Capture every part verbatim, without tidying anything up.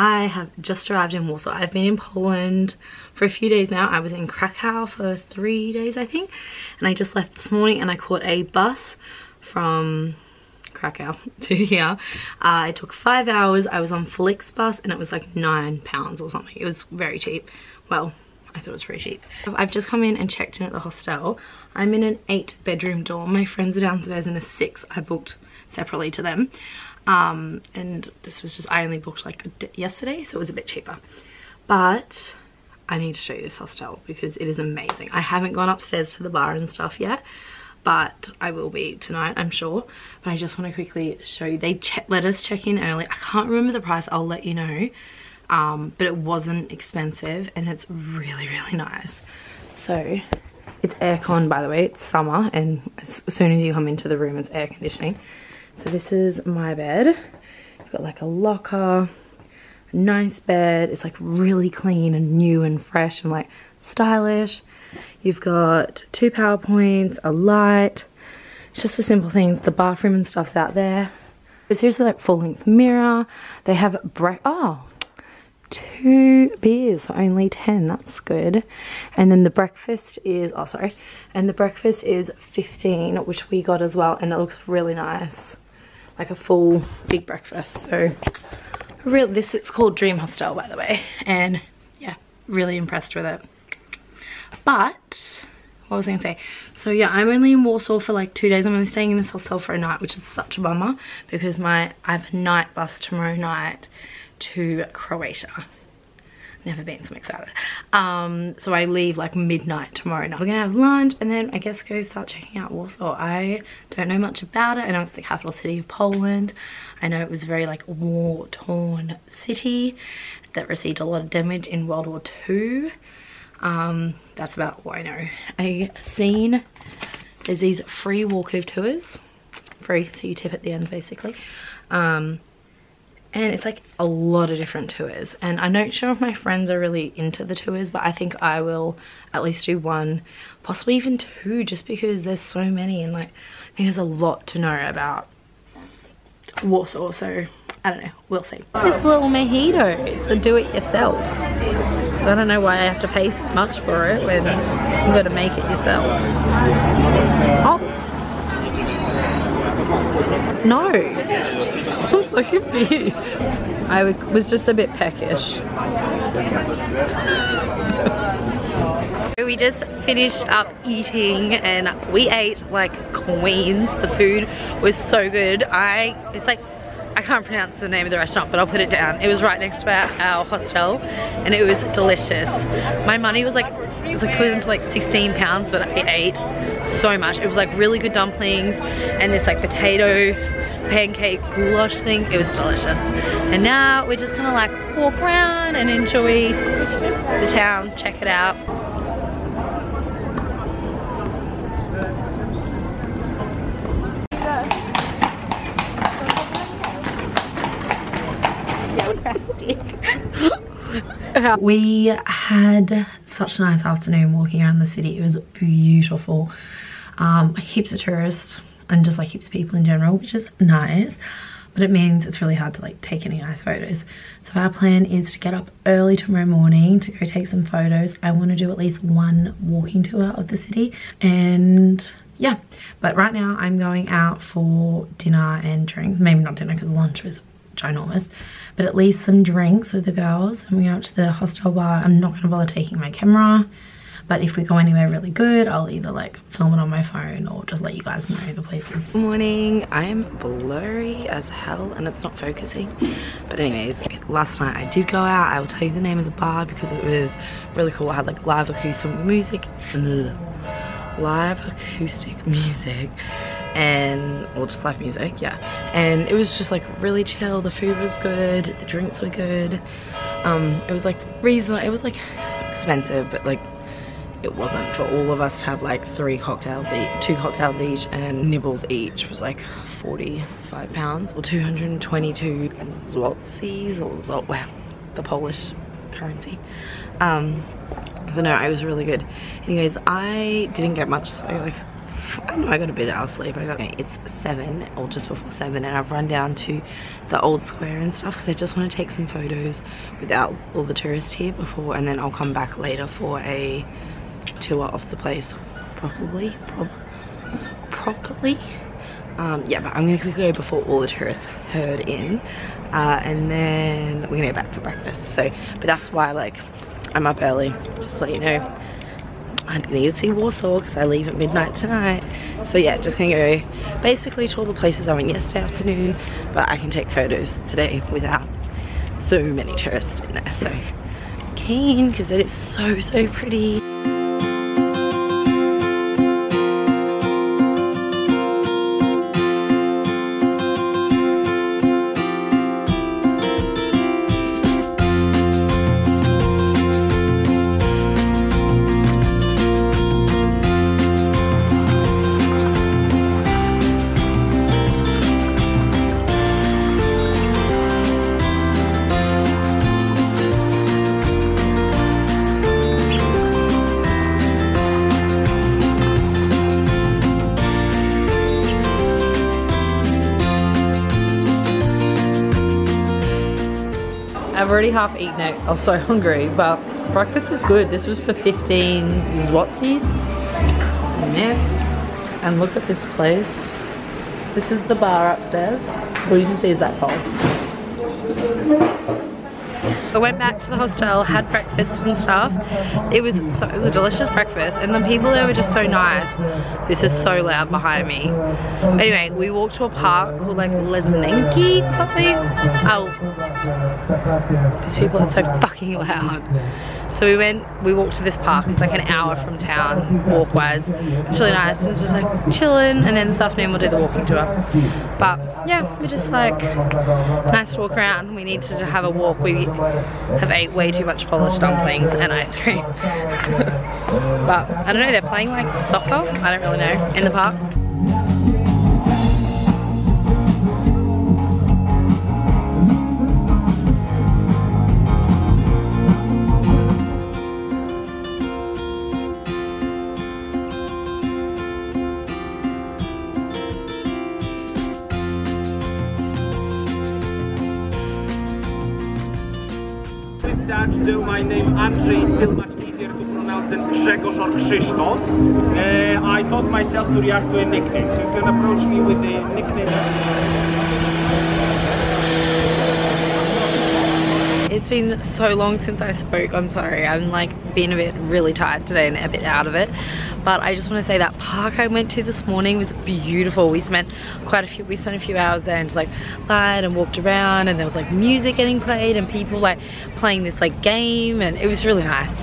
I have just arrived in Warsaw. I've been in Poland for a few days now. I was in Krakow for three days, I think, and I just left this morning and I caught a bus from Krakow to here. Uh, it took five hours. I was on Flix bus and it was like nine pounds or something. It was very cheap. Well, I thought it was pretty cheap. I've just come in and checked in at the hostel. I'm in an eight bedroom dorm. My friends are downstairs in a six. I booked separately to them. Um, and this was just, I only booked like a d yesterday, so it was a bit cheaper. But I need to show you this hostel because it is amazing. I haven't gone upstairs to the bar and stuff yet, but I will be tonight, I'm sure. But I just want to quickly show you. They che let us check in early. I can't remember the price. I'll let you know. Um, but it wasn't expensive and it's really, really nice. So it's aircon, by the way. It's summer and as soon as you come into the room, it's air conditioning. So this is my bed. I've got like a locker, a nice bed. It's like really clean and new and fresh and like stylish. You've got two power points, a light. It's just the simple things. The bathroom and stuff's out there. But seriously, like full length mirror. They have break. Oh. Two beers for only ten, that's good. And then the breakfast is, oh sorry, and the breakfast is fifteen, which we got as well, and it looks really nice, like a full big breakfast. So real, this, it's called Dream Hostel, by the way, and yeah, really impressed with it. But what was I gonna say? So yeah, I'm only in Warsaw for like two days. I'm only staying in this hostel for a night, which is such a bummer because my I have a night bus tomorrow night to Croatia. Never been so excited. Um, so I leave like midnight tomorrow night. We're gonna have lunch and then I guess go start checking out Warsaw. I don't know much about it. I know it's the capital city of Poland. I know it was a very like war-torn city that received a lot of damage in World War Two. Um, that's about what I know. I've seen there's these free walkative tours. Free, so you tip at the end basically. Um, And it's like a lot of different tours. And I'm not sure if my friends are really into the tours, but I think I will at least do one, possibly even two, just because there's so many and like I think there's a lot to know about Warsaw. So I don't know, we'll see. This little mojito, it's a do-it-yourself. So I don't know why I have to pay so much for it when you've got to make it yourself. Oh. No, I'm so confused. I was just a bit peckish. We just finished up eating and we ate like queens. The food was so good. I, it's like, I can't pronounce the name of the restaurant, but I'll put it down. It was right next to our, our hostel and it was delicious. My money was like, it was equivalent to like sixteen pounds, but I ate so much. It was like really good dumplings and this like potato pancake goulash thing. It was delicious. And now we're just gonna like walk around and enjoy the town, check it out. We had such a nice afternoon walking around the city. It was beautiful. Um, heaps of tourists and just like heaps of people in general, which is nice, but it means it's really hard to like take any nice photos. So our plan is to get up early tomorrow morning to go take some photos. I want to do at least one walking tour of the city, and yeah, but right now I'm going out for dinner and drink. Maybe not dinner because lunch was ginormous, but at least some drinks with the girls. I'm going out to the hostel bar. I'm not going to bother taking my camera, but if we go anywhere really good, I'll either like film it on my phone or just let you guys know the places. Good morning. I am blurry as hell and it's not focusing, but anyways, last night I did go out. I will tell you the name of the bar because it was really cool. I had like live acoustic music, ugh, live acoustic music. And or just live music, yeah, and it was just like really chill. The food was good, the drinks were good. Um it was like reasonable. It was like expensive, but like it wasn't for all of us to have like three cocktails each, two cocktails each, and nibbles each was like forty-five pounds or two hundred twenty-two złotys or złot, wow, the Polish currency. um so no, it was really good. Anyways, I didn't get much, so like I know I got a bit out of sleep. I got, it's seven or just before seven, and I've run down to the old square and stuff because I just want to take some photos without all the tourists here before, and then I'll come back later for a tour of the place properly, prob properly. Um, yeah, but I'm gonna quickly go before all the tourists herd in, uh, and then we're gonna go back for breakfast. So, but that's why like I'm up early, just so you know. I need to see Warsaw because I leave at midnight tonight. So yeah, just gonna go basically to all the places I went yesterday afternoon, but I can take photos today without so many tourists in there. So keen, because it is so, so pretty. I've already half eaten it. I was so hungry, but breakfast is good. This was for fifteen złotys. And this, and look at this place. This is the bar upstairs. All you can see is that pole. I went back to the hostel, had breakfast and stuff. It was so, it was a delicious breakfast, and the people there were just so nice. This is so loud behind me. Anyway, we walked to a park called like Lesniki or something. Oh, these people are so fucking loud. So we went, we walked to this park. It's like an hour from town, walk-wise. It's really nice. It's just like chilling, and then this afternoon we'll do the walking tour. But yeah, we're just like nice to walk around. We need to have a walk. We have ate way too much Polish dumplings and ice cream. But I don't know, they're playing like soccer, I don't really know, in the park. Though my name Andrzej is still much easier to pronounce than Grzegorz or Krzysztof, uh, I taught myself to react to a nickname, so you can approach me with a nickname. It's been so long since I spoke, I'm sorry, I'm like been a bit really tired today and a bit out of it. But I just want to say that park I went to this morning was beautiful. We spent quite a few, we spent a few hours there and just like lied and walked around, and there was like music getting played and people like playing this like game, and it was really nice.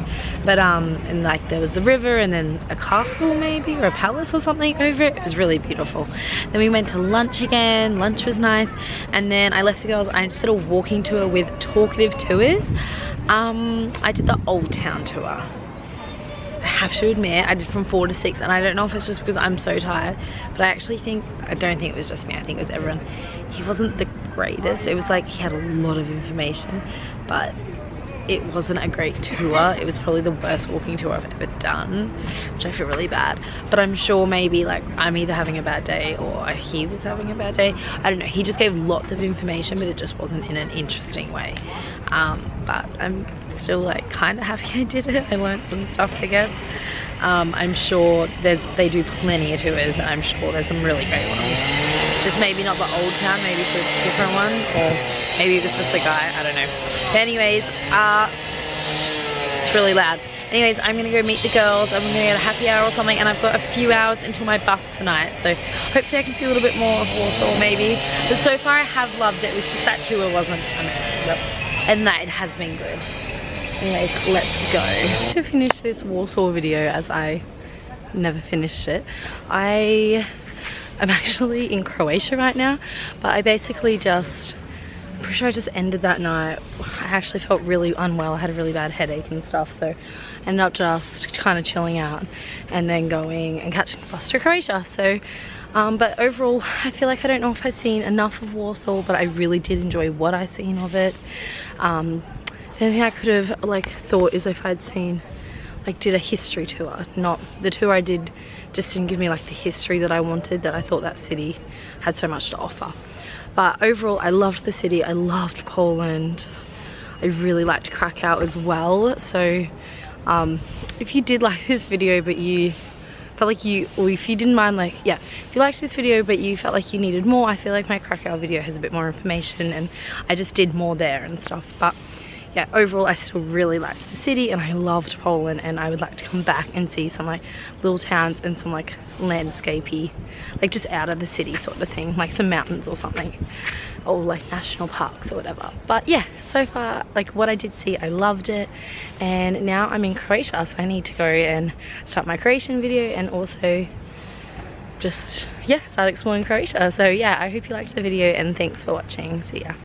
But um, and like there was the river and then a castle maybe, or a palace or something over it. It was really beautiful. Then we went to lunch again, lunch was nice. And then I left the girls, I did a walking tour with Talkative Tours. Um, I did the Old Town tour. I have to admit, I did from four to six, and I don't know if it's just because I'm so tired, but I actually think, I don't think it was just me, I think it was everyone. He wasn't the greatest. It was like he had a lot of information, but it wasn't a great tour. It was probably the worst walking tour I've ever done, which I feel really bad. But I'm sure maybe like I'm either having a bad day or he was having a bad day. I don't know, he just gave lots of information, but it just wasn't in an interesting way. Um, but I'm still like kind of happy I did it. I learned some stuff, I guess. Um, I'm sure there's, they do plenty of tours, and I'm sure there's some really great ones. Just maybe not the Old Town, maybe it's a different one, or maybe it was just a guy, I don't know. But anyways, uh, it's really loud. Anyways, I'm gonna go meet the girls, I'm gonna get a happy hour or something, and I've got a few hours until my bus tonight, so hopefully I can see a little bit more of Warsaw maybe. But so far I have loved it, which that tour wasn't amazing, and that it has been good. Anyways, let's go. To finish this Warsaw video, as I never finished it, I... I'm actually in Croatia right now, but I basically just, I'm pretty sure I just ended that night. I actually felt really unwell. I had a really bad headache and stuff, so I ended up just kind of chilling out and then going and catching the bus to Croatia. So, um, but overall, I feel like I don't know if I've seen enough of Warsaw, but I really did enjoy what I've seen of it. Um, the only thing I could have like thought is if I'd seen like did a history tour. Not the tour I did just didn't give me like the history that I wanted, that I thought that city had so much to offer. But overall I loved the city, I loved Poland, I really liked Krakow as well. So um, if you did like this video but you felt like you, or if you didn't mind, like, yeah, if you liked this video but you felt like you needed more, I feel like my Krakow video has a bit more information and I just did more there and stuff. But yeah, overall I still really liked the city and I loved Poland, and I would like to come back and see some like little towns and some like landscapey, like just out of the city sort of thing, like some mountains or something, or like national parks or whatever. But yeah, so far like what I did see, I loved it, and now I'm in Croatia, so I need to go and start my Croatian video and also just yeah start exploring Croatia. So yeah, I hope you liked the video and thanks for watching. See ya.